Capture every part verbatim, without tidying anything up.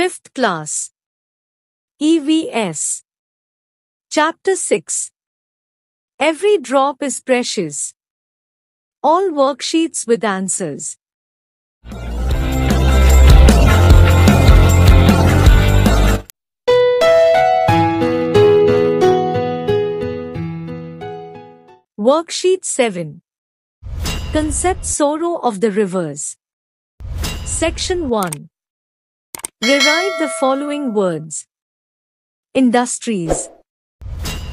Fifth Class E V S Chapter six Every drop is precious. All worksheets with answers. Worksheet seven Concept Sorrow of the Rivers Section one Rewrite the following words. Industries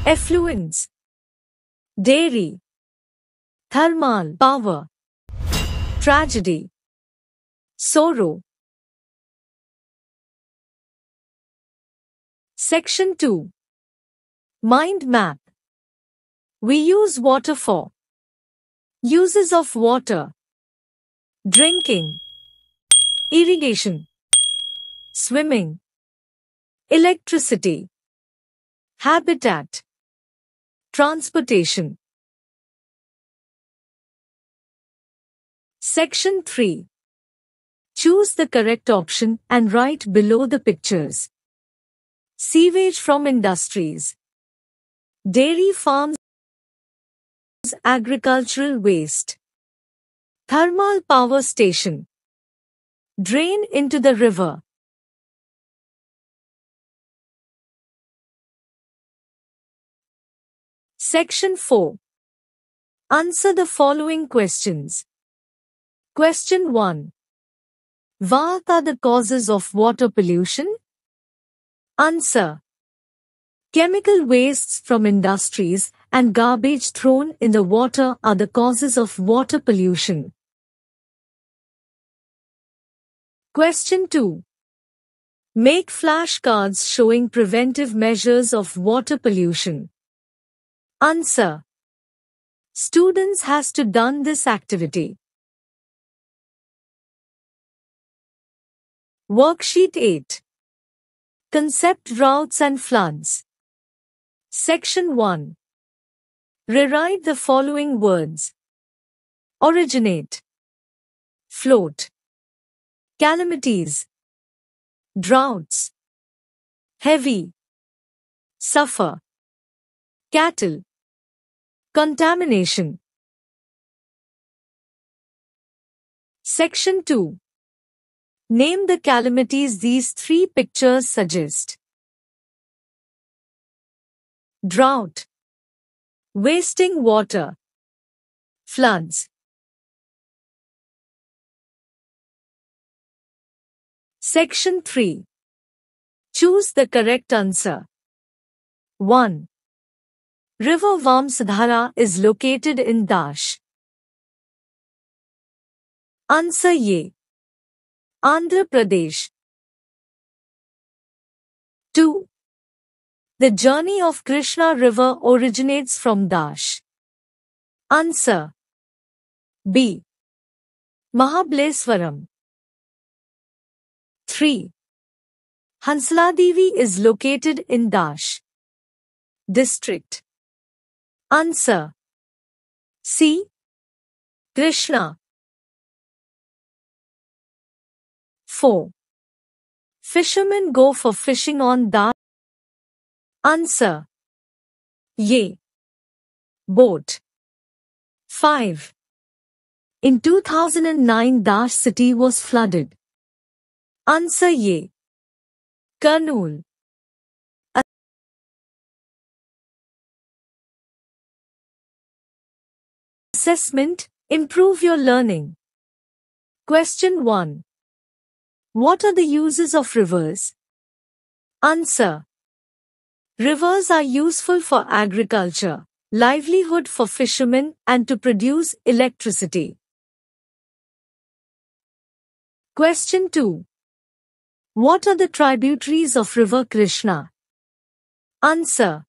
Effluents Dairy Thermal Power Tragedy Sorrow Section two Mind Map We use water for Uses of water Drinking Irrigation Swimming Electricity Habitat Transportation Section three Choose the correct option and write below the pictures. Sewage from industries Dairy farms Agricultural waste Thermal power station Drain into the river Section four Answer the following questions Question one What are the causes of water pollution? Answer Chemical wastes from industries and garbage thrown in the water are the causes of water pollution. Question two. Make flashcards showing preventive measures of water pollution. Answer. Students has to done this activity. Worksheet eight. Concept Droughts and Floods. Section one. Rewrite the following words. Originate. Float. Calamities. Droughts. Heavy. Suffer. Cattle. Contamination. Section two. Name the calamities these three pictures suggest. Drought. Wasting water. Floods. Section three. Choose the correct answer. one. River Vamsadhara is located in Dash. Answer Ye. Andhra Pradesh. two. The journey of Krishna river originates from Dash. Answer. B. Mahabaleshwaram. three. Hansladevi is located in Dash. District. Answer. C. Krishna. four. Fishermen go for fishing on Dash. Answer. Ye. Boat. five. In two thousand nine Dash city was flooded. Answer Ye. Kurnool. Assessment. Improve your learning. Question one. What are the uses of rivers? Answer. Rivers are useful for agriculture, livelihood for fishermen, and to produce electricity. Question two. What are the tributaries of River Krishna? Answer.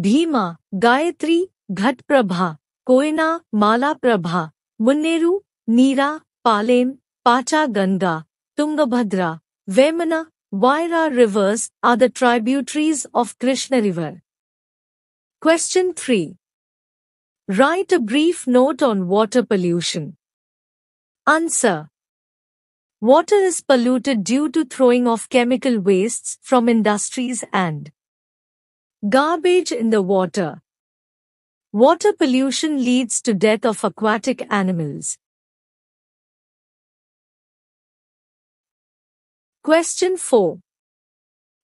Bhima, Gayatri, Ghat Prabha, Koina, Malaprabha, Munneru, Neera, Palem, Pacha Ganga, Tungabhadra, Vemana, Vaira rivers are the tributaries of Krishna river. Question three. Write a brief note on water pollution. Answer. Water is polluted due to throwing off chemical wastes from industries and garbage in the water. Water pollution leads to death of aquatic animals. Question four.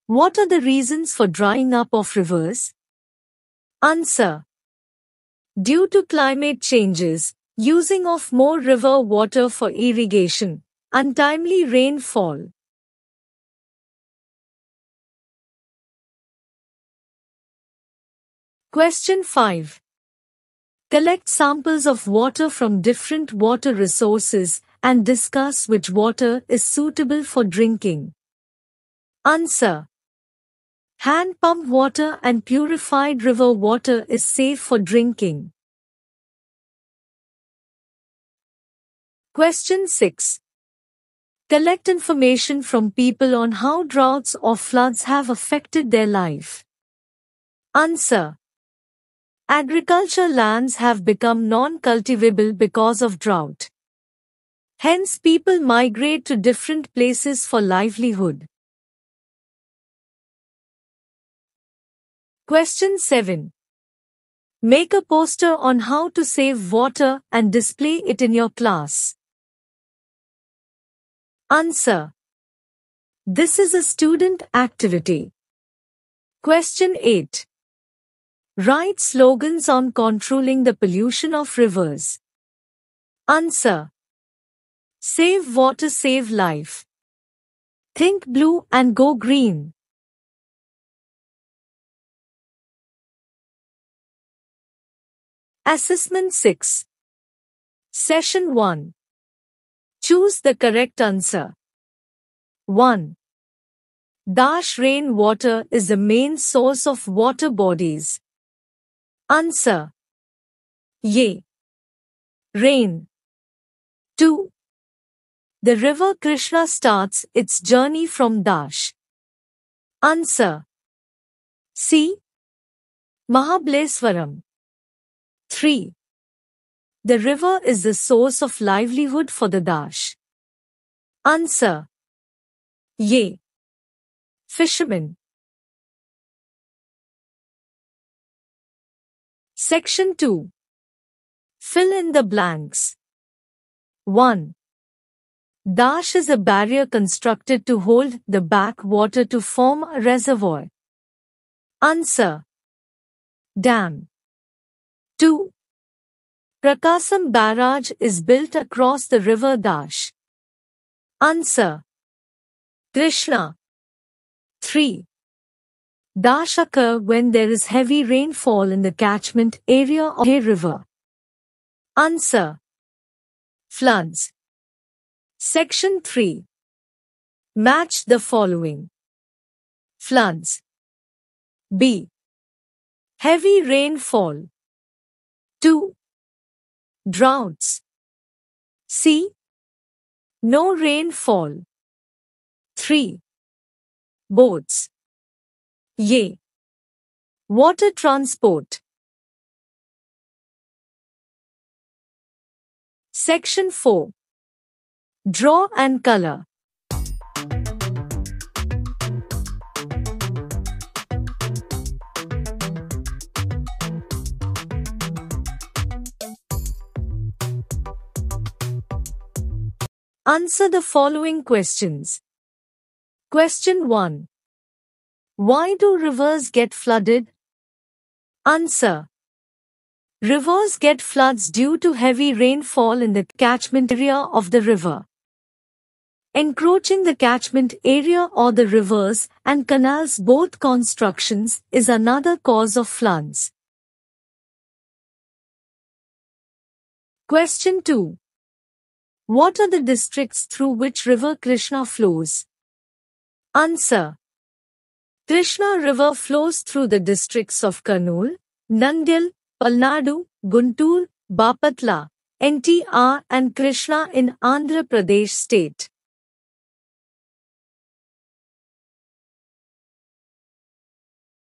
What are the reasons for drying up of rivers? Answer. Due to climate changes, using of more river water for irrigation, untimely rainfall. Question five. Collect samples of water from different water resources and discuss which water is suitable for drinking. Answer. Hand pump water and purified river water is safe for drinking. Question six. Collect information from people on how droughts or floods have affected their life. Answer. Agriculture lands have become non-cultivable because of drought. Hence, people migrate to different places for livelihood. Question seven. Make a poster on how to save water and display it in your class. Answer. This is a student activity. Question eight. Write slogans on controlling the pollution of rivers. Answer. Save water, save life. Think blue and go green. Assessment six. Session one. Choose the correct answer. one. Dash rain water is the main source of water bodies. Answer. Yay. Rain. two. The river Krishna starts its journey from Dash. Answer. C. Mahabaleshwaram. three. The river is the source of livelihood for the Dash. Answer. Yay. Fishermen. Section two. Fill in the blanks. one. Dash is a barrier constructed to hold the backwater to form a reservoir. Answer. Dam. two. Prakasam Barrage is built across the river Dash. Answer. Krishna. three. Dash occur when there is heavy rainfall in the catchment area of a river. Answer. Floods. Section three. Match the following. Floods. B. Heavy rainfall. two. Droughts. C. No rainfall. three. Boats. Yay. Water transport. Section four. Draw and color. Answer the following questions. Question one. Why do rivers get flooded? Answer. Rivers get floods due to heavy rainfall in the catchment area of the river, encroaching the catchment area or the rivers and canals both constructions is another cause of floods. Question two. What are the districts through which river Krishna flows? Answer. Krishna river flows through the districts of Kurnool, Nandil, Palnadu, Guntur, Bapatla, N T R and Krishna in Andhra Pradesh state.